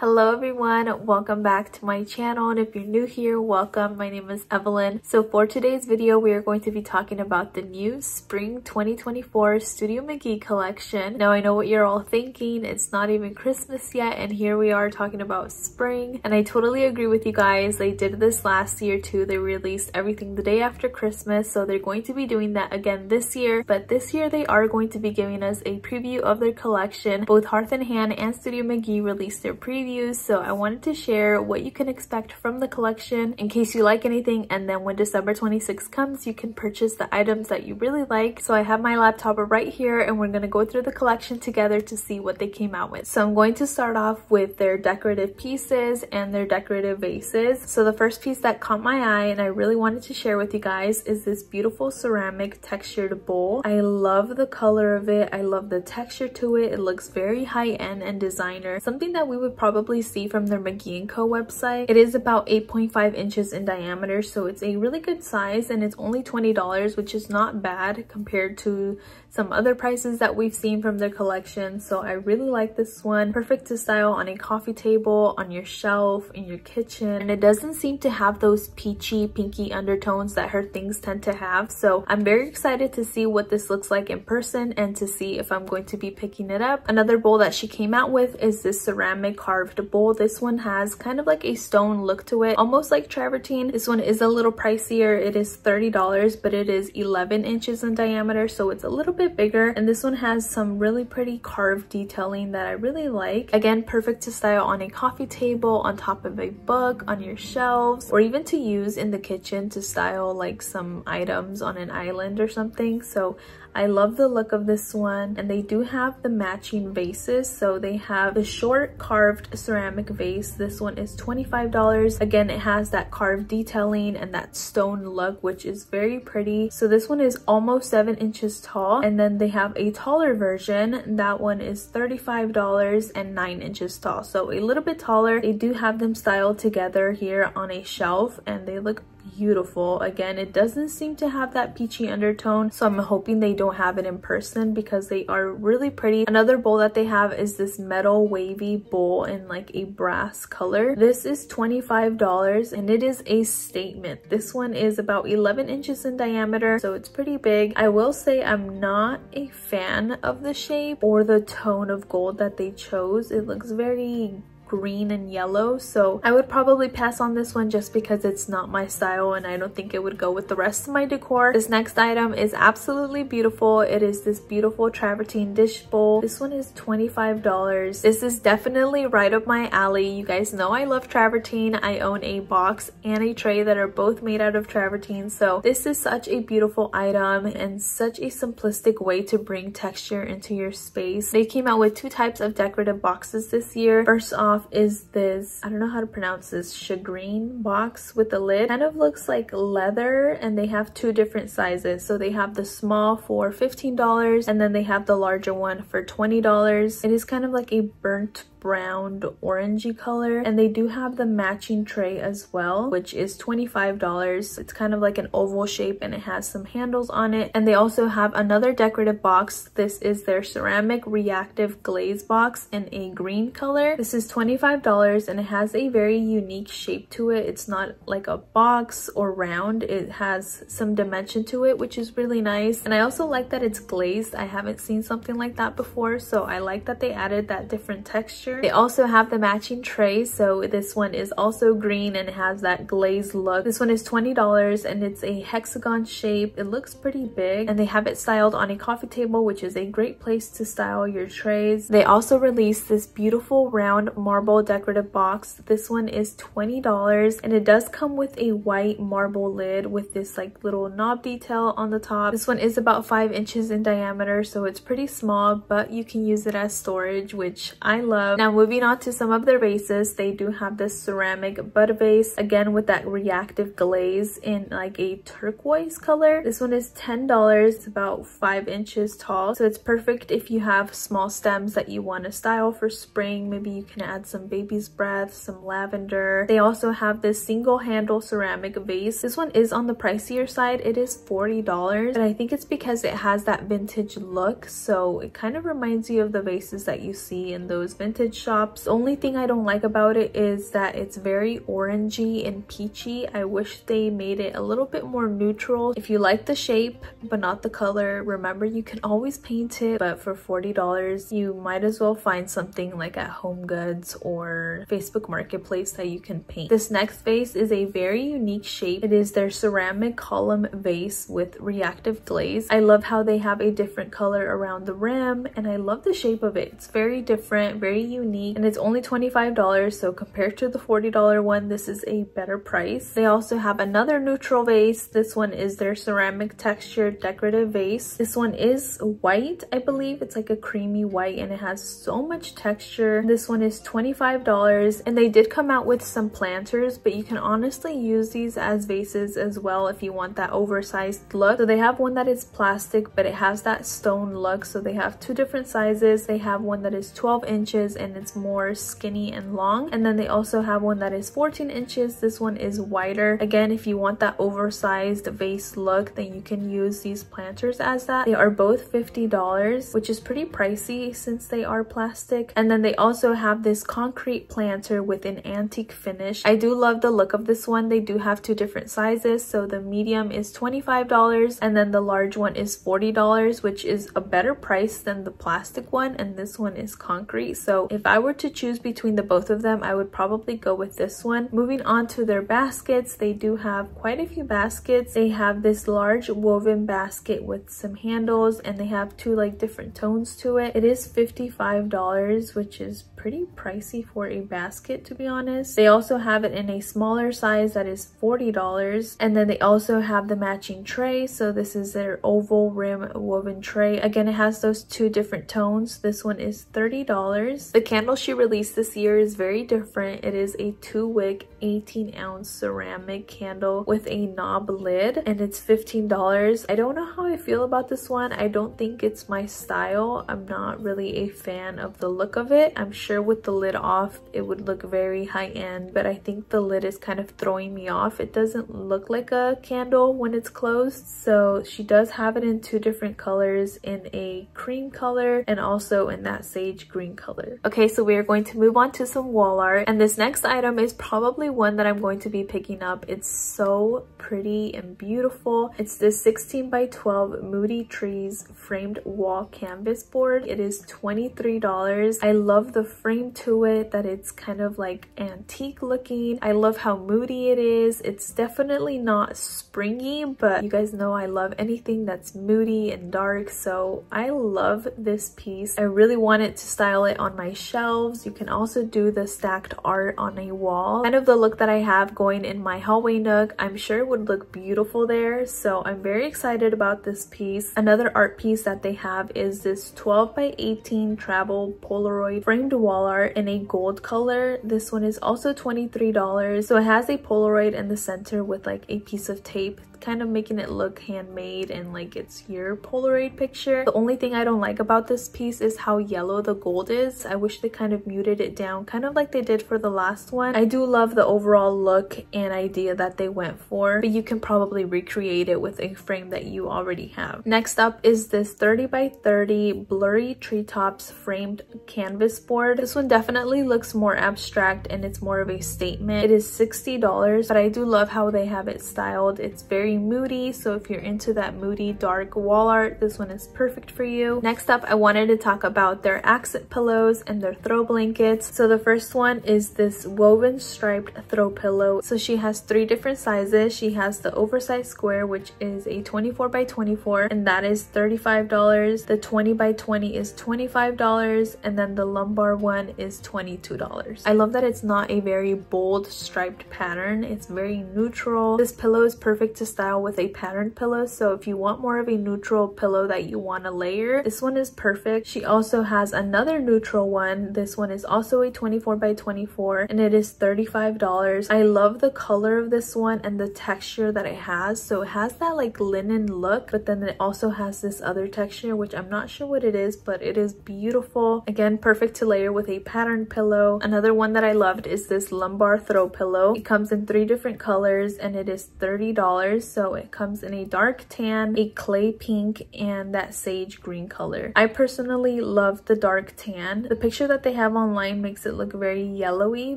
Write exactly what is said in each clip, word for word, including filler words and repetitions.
Hello everyone, welcome back to my channel, and if you're new here, welcome. My name is Evelyn. So for today's video, we are going to be talking about the new Spring twenty twenty-four Studio McGee collection. Now I know what you're all thinking, it's not even Christmas yet, and here we are talking about spring, and I totally agree with you guys. They did this last year too. They released everything the day after Christmas, so they're going to be doing that again this year, but this year they are going to be giving us a preview of their collection. Both Hearth and Hand and Studio McGee released their preview, so I wanted to share what you can expect from the collection in case you like anything, and then when December twenty-sixth comes, you can purchase the items that you really like. So I have my laptop right here, and we're going to go through the collection together to see what they came out with. So I'm going to start off with their decorative pieces and their decorative vases. So the first piece that caught my eye and I really wanted to share with you guys is this beautiful ceramic textured bowl. I love the color of it. I love the texture to it. It looks very high-end and designer, something that we would probably see from their McGee and Co website. It is about eight point five inches in diameter, so it's a really good size, and it's only twenty dollars, which is not bad compared to some other prices that we've seen from their collection. So I really like this one. Perfect to style on a coffee table, on your shelf, in your kitchen, and it doesn't seem to have those peachy, pinky undertones that her things tend to have. So I'm very excited to see what this looks like in person and to see if I'm going to be picking it up. Another bowl that she came out with is this ceramic carved bowl. This one has kind of like a stone look to it, almost like travertine. This one is a little pricier. It is thirty dollars, but it is eleven inches in diameter, so it's a little bit bigger, and this one has some really pretty carved detailing that I really like. Again, perfect to style on a coffee table, on top of a book, on your shelves, or even to use in the kitchen to style like some items on an island or something. So I love the look of this one, and they do have the matching vases. So they have the short carved ceramic vase. This one is twenty-five dollars. Again, it has that carved detailing and that stone look, which is very pretty. So this one is almost seven inches tall, and then they have a taller version. That one is thirty-five dollars and nine inches tall, so a little bit taller. They do have them styled together here on a shelf, and they look beautiful. Again, it doesn't seem to have that peachy undertone, so I'm hoping they don't have it in person because they are really pretty. Another bowl that they have is this metal wavy bowl in like a brass color. This is twenty-five dollars, and it is a statement. This one is about eleven inches in diameter, so it's pretty big. I will say I'm not a fan of the shape or the tone of gold that they chose. It looks very green and yellow, so I would probably pass on this one just because it's not my style, and I don't think it would go with the rest of my decor. This next item is absolutely beautiful. It is this beautiful travertine dish bowl. This one is twenty-five dollars. This is definitely right up my alley. You guys know I love travertine. I own a box and a tray that are both made out of travertine, so this is such a beautiful item and such a simplistic way to bring texture into your space. They came out with two types of decorative boxes this year. First off is this, I don't know how to pronounce this, shagreen box with a lid. Kind of looks like leather, and they have two different sizes. So they have the small for fifteen dollars, and then they have the larger one for twenty dollars. It is kind of like a burnt brown orangey color, and they do have the matching tray as well, which is twenty-five dollars. It's kind of like an oval shape, and it has some handles on it. And they also have another decorative box. This is their ceramic reactive glaze box in a green color. This is twenty-five dollars, and it has a very unique shape to it. It's not like a box or round. It has some dimension to it, which is really nice, and I also like that it's glazed. I haven't seen something like that before, so I like that they added that different texture. They also have the matching tray, so this one is also green and has that glazed look. This one is twenty dollars, and it's a hexagon shape. It looks pretty big, and they have it styled on a coffee table, which is a great place to style your trays. They also released this beautiful round marble decorative box. This one is twenty dollars, and it does come with a white marble lid with this like little knob detail on the top. This one is about five inches in diameter, so it's pretty small, but you can use it as storage, which I love. Now moving on to some of their vases, they do have this ceramic bud vase, again with that reactive glaze in like a turquoise color. This one is ten dollars, it's about five inches tall, so it's perfect if you have small stems that you want to style for spring. Maybe you can add some baby's breath, some lavender. They also have this single handle ceramic vase. This one is on the pricier side. It is forty dollars, and I think it's because it has that vintage look, so it kind of reminds you of the vases that you see in those vintage shops. The only thing I don't like about it is that it's very orangey and peachy. I wish they made it a little bit more neutral. If you like the shape but not the color, remember you can always paint it, but for forty dollars you might as well find something like at HomeGoods or Facebook Marketplace that you can paint. This next vase is a very unique shape. It is their ceramic column vase with reactive glaze. I love how they have a different color around the rim, and I love the shape of it. It's very different, very unique, and it's only twenty-five dollars, so compared to the forty dollar one, this is a better price. They also have another neutral vase. This one is their ceramic textured decorative vase. This one is white, I believe. It's like a creamy white, and it has so much texture. This one is twenty-five dollars, and they did come out with some planters, but you can honestly use these as vases as well if you want that oversized look. So they have one that is plastic, but it has that stone look, so they have two different sizes. They have one that is twelve inches, and it's more skinny and long, and then they also have one that is fourteen inches. This one is wider. Again, if you want that oversized vase look, then you can use these planters as that. They are both fifty dollars, which is pretty pricey since they are plastic. And then they also have this concrete planter with an antique finish. I do love the look of this one. They do have two different sizes, so the medium is twenty-five dollars, and then the large one is forty dollars, which is a better price than the plastic one, and this one is concrete. So if I were to choose between the both of them, I would probably go with this one. Moving on to their baskets, they do have quite a few baskets. They have this large woven basket with some handles, and they have two like different tones to it. It is fifty-five dollars, which is pretty pricey for a basket, to be honest. They also have it in a smaller size that is forty dollars, and then they also have the matching tray. So this is their oval rim woven tray. Again, it has those two different tones. This one is thirty dollars. The candle she released this year is very different. It is a two wick eighteen ounce ceramic candle with a knob lid, and it's fifteen dollars. I don't know how I feel about this one. I don't think it's my style. I'm not really a fan of the look of it. I'm sure with the lid off it would look very high-end, but I think the lid is kind of throwing me off. It doesn't look like a candle when it's closed. So she does have it in two different colors, in a cream color and also in that sage green color. Okay, so we are going to move on to some wall art, and this next item is probably one that I'm going to be picking up. It's so pretty and beautiful. It's this sixteen by twelve Moody Trees framed wall canvas board. It is twenty-three dollars. I love the frame to it, that it's kind of like antique looking. I love how moody it is. It's definitely not springy, but you guys know I love anything that's moody and dark, so I love this piece. I really wanted to style it on my shelves. You can also do the stacked art on a wall, kind of the look that I have going in my hallway nook. I'm sure it would look beautiful there, so I'm very excited about this piece. Another art piece that they have is this twelve by eighteen travel Polaroid framed wall art in a gold color. This one is also twenty-three dollars. So it has a Polaroid in the center with like a piece of tape, kind of making it look handmade and like it's your Polaroid picture. The only thing I don't like about this piece is how yellow the gold is. I wish they kind of muted it down, kind of like they did for the last one. I do love the overall look and idea that they went for, but you can probably recreate it with a frame that you already have. Next up is this thirty by thirty blurry treetops framed canvas board. This one definitely looks more abstract and it's more of a statement. It is sixty dollars, but I do love how they have it styled. It's very moody, so if you're into that moody dark wall art, this one is perfect for you. Next up, I wanted to talk about their accent pillows and their throw blankets. So the first one is this woven striped throw pillow. So she has three different sizes. She has the oversized square, which is a twenty-four by twenty-four, and that is thirty-five dollars. The twenty by twenty is twenty-five dollars, and then the lumbar one is twenty-two dollars. I love that it's not a very bold striped pattern. It's very neutral. This pillow is perfect to style style with a patterned pillow. So if you want more of a neutral pillow that you want to layer, this one is perfect. She also has another neutral one. This one is also a twenty-four by twenty-four and it is thirty-five dollars. I love the color of this one and the texture that it has. So it has that like linen look, but then it also has this other texture, which I'm not sure what it is, but it is beautiful. Again, perfect to layer with a patterned pillow. Another one that I loved is this lumbar throw pillow. It comes in three different colors and it is thirty dollars. So it comes in a dark tan, a clay pink, and that sage green color. I personally love the dark tan. The picture that they have online makes it look very yellowy,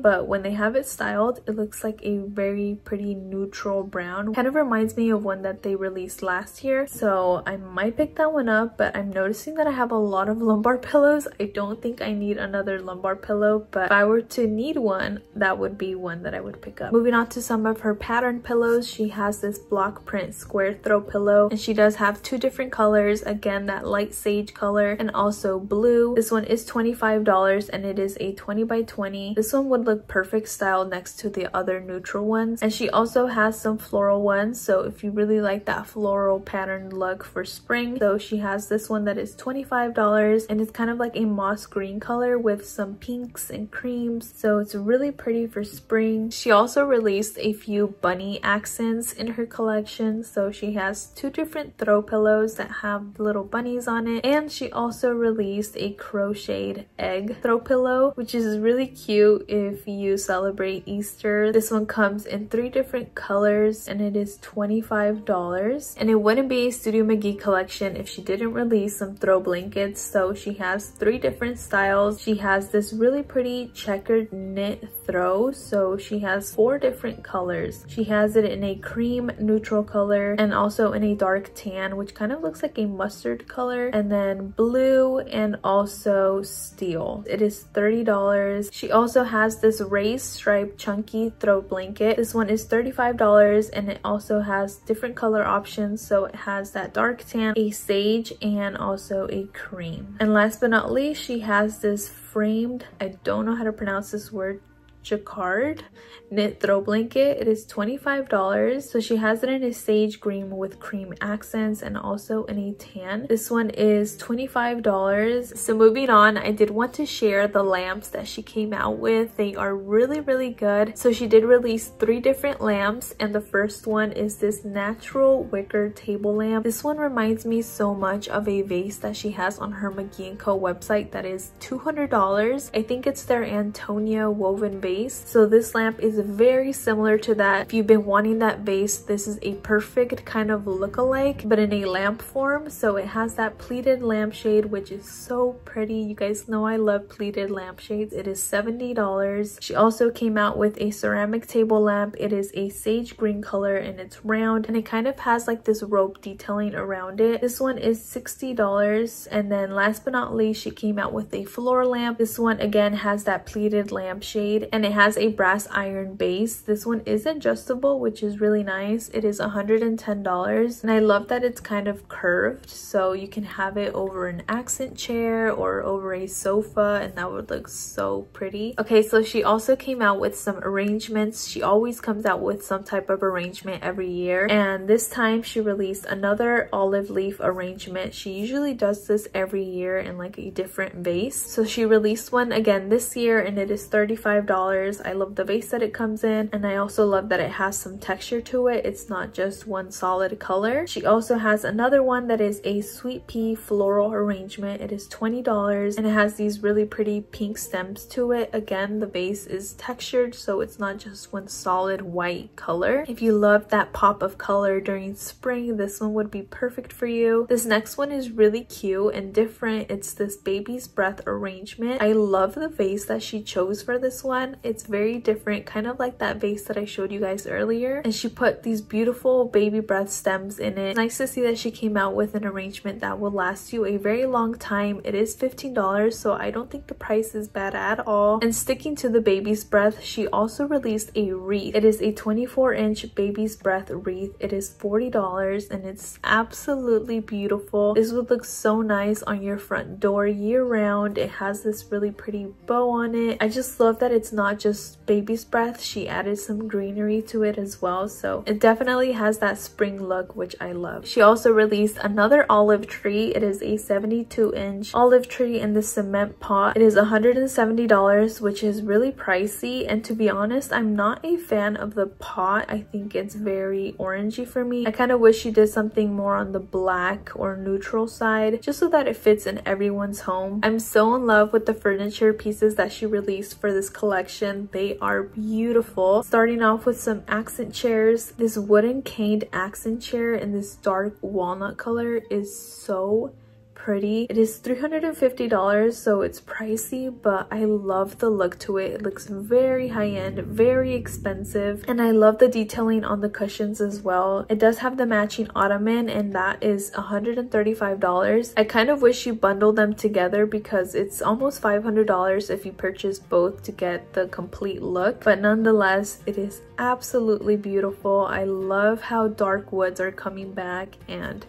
but when they have it styled, it looks like a very pretty neutral brown. Kind of reminds me of one that they released last year, so I might pick that one up. But I'm noticing that I have a lot of lumbar pillows. I don't think I need another lumbar pillow, but if I were to need one, that would be one that I would pick up. Moving on to some of her pattern pillows, she has this block print square throw pillow, and she does have two different colors. Again, that light sage color and also blue. This one is twenty-five dollars and it is a twenty by twenty. This one would look perfect style next to the other neutral ones, and she also has some floral ones. So if you really like that floral pattern look for spring, so she has this one that is twenty-five dollars and it's kind of like a moss green color with some pinks and creams, so it's really pretty for spring. She also released a few bunny accents in her collection, so she has two different throw pillows that have little bunnies on it, and she also released a crocheted egg throw pillow, which is really cute if you celebrate Easter. This one comes in three different colors and it is twenty-five dollars, and it wouldn't be a Studio McGee collection if she didn't release some throw blankets. So she has three different styles. She has this really pretty checkered knit throw, so she has four different colors. She has it in a cream neutral color and also in a dark tan, which kind of looks like a mustard color, and then blue and also steel. It is thirty dollars. She also has this raised stripe chunky throw blanket. This one is thirty-five dollars and it also has different color options, so it has that dark tan, a sage, and also a cream. And last but not least, she has this framed, I don't know how to pronounce this word, Jacquard knit throw blanket. It is twenty-five dollars. So she has it in a sage green with cream accents and also in a tan. This one is twenty-five dollars. So moving on, I did want to share the lamps that she came out with. They are really, really good. So she did release three different lamps, and the first one is this natural wicker table lamp. This one reminds me so much of a vase that she has on her McGee and Co website that is two hundred dollars. I think it's their Antonia woven vase. So this lamp is very similar to that. If you've been wanting that vase, this is a perfect kind of look-alike, but in a lamp form. So it has that pleated lampshade, which is so pretty. You guys know I love pleated lampshades. It is seventy dollars. She also came out with a ceramic table lamp. It is a sage green color and it's round, and it kind of has like this rope detailing around it. This one is sixty dollars. And then last but not least, she came out with a floor lamp. This one again has that pleated lampshade and it has a brass iron base. This one is adjustable, which is really nice. It is one hundred ten dollars, and I love that it's kind of curved, so you can have it over an accent chair or over a sofa, and that would look so pretty. Okay, so she also came out with some arrangements. She always comes out with some type of arrangement every year, and this time she released another olive leaf arrangement. She usually does this every year in like a different vase. So she released one again this year, and it is thirty-five dollars. I love the vase that it comes in, and I also love that it has some texture to it. It's not just one solid color. She also has another one that is a sweet pea floral arrangement. It is twenty dollars and it has these really pretty pink stems to it. Again, the vase is textured, so it's not just one solid white color. If you love that pop of color during spring, this one would be perfect for you. This next one is really cute and different. It's this baby's breath arrangement. I love the vase that she chose for this one. It's very different, kind of like that vase that I showed you guys earlier, and she put these beautiful baby breath stems in it. It's nice to see that she came out with an arrangement that will last you a very long time. It is fifteen dollars, so I don't think the price is bad at all. And sticking to the baby's breath, she also released a wreath. It is a twenty-four inch baby's breath wreath. It is forty dollars and it's absolutely beautiful. This would look so nice on your front door year round. It has this really pretty bow on it. I just love that it's not not just baby's breath, she added some greenery to it as well, so it definitely has that spring look, which I love. She also released another olive tree. It is a seventy-two inch olive tree in the cement pot. It is one hundred seventy dollars, which is really pricey, and to be honest, I'm not a fan of the pot. I think it's very orangey for me. I kind of wish she did something more on the black or neutral side, just so that it fits in everyone's home. I'm so in love with the furniture pieces that she released for this collection. They are beautiful. Starting off with some accent chairs. This wooden caned accent chair in this dark walnut color is so pretty. It is three hundred fifty dollars, so it's pricey, but I love the look to it. It looks very high-end, very expensive, and I love the detailing on the cushions as well. It does have the matching ottoman, and that is one hundred thirty-five dollars. I kind of wish you bundled them together because it's almost five hundred dollars if you purchase both to get the complete look, but nonetheless, it is absolutely beautiful. I love how dark woods are coming back, and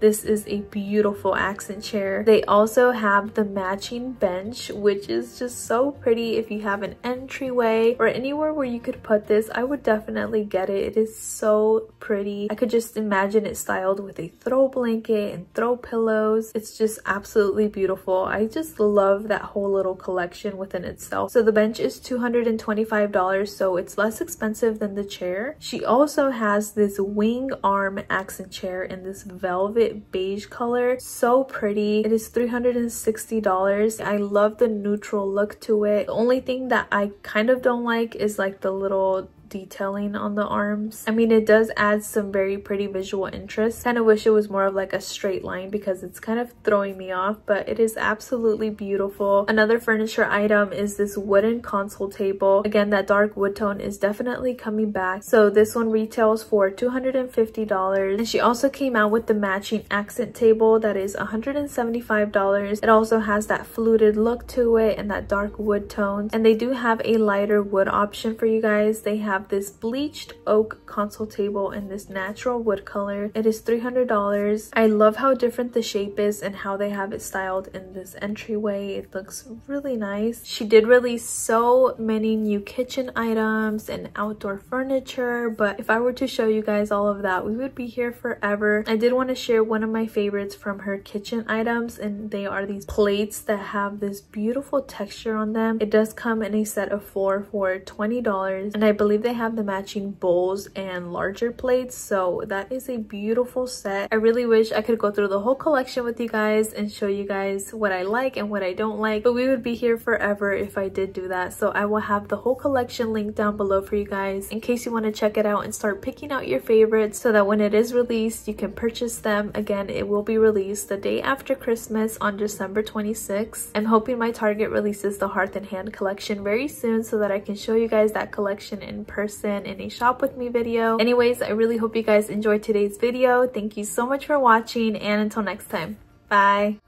this is a beautiful accent chair. They also have the matching bench, which is just so pretty. If you have an entryway or anywhere where you could put this, I would definitely get it. It is so pretty. I could just imagine it styled with a throw blanket and throw pillows. It's just absolutely beautiful. I just love that whole little collection within itself. So the bench is two hundred twenty-five dollars, so it's less expensive than the chair. She also has this wing arm accent chair in this velvet beige color. So pretty. It is three hundred sixty dollars. I love the neutral look to it. The only thing that I kind of don't like is like the little detailing on the arms. I mean, it does add some very pretty visual interest. Kind of wish it was more of like a straight line because it's kind of throwing me off, but it is absolutely beautiful. Another furniture item is this wooden console table. Again, that dark wood tone is definitely coming back. So this one retails for two hundred fifty dollars. And she also came out with the matching accent table that is one hundred seventy-five dollars. It also has that fluted look to it and that dark wood tone. And they do have a lighter wood option for you guys. They have this bleached oak console table in this natural wood color. It is three hundred dollars. I love how different the shape is and how they have it styled in this entryway. It looks really nice. She did release so many new kitchen items and outdoor furniture, but if I were to show you guys all of that, we would be here forever. I did want to share one of my favorites from her kitchen items, and they are these plates that have this beautiful texture on them. It does come in a set of four for twenty dollars, and I believe they have the matching bowls and larger plates, so that is a beautiful set. I really wish I could go through the whole collection with you guys and show you guys what I like and what I don't like, but we would be here forever if I did do that. So I will have the whole collection linked down below for you guys in case you want to check it out and start picking out your favorites so that when it is released you can purchase them. Again, it will be released the day after Christmas on December twenty-sixth. I'm hoping my Target releases the Hearth and Hand collection very soon so that I can show you guys that collection in person in a shop with me video. Anyways, I really hope you guys enjoyed today's video. Thank you so much for watching, and until next time, bye.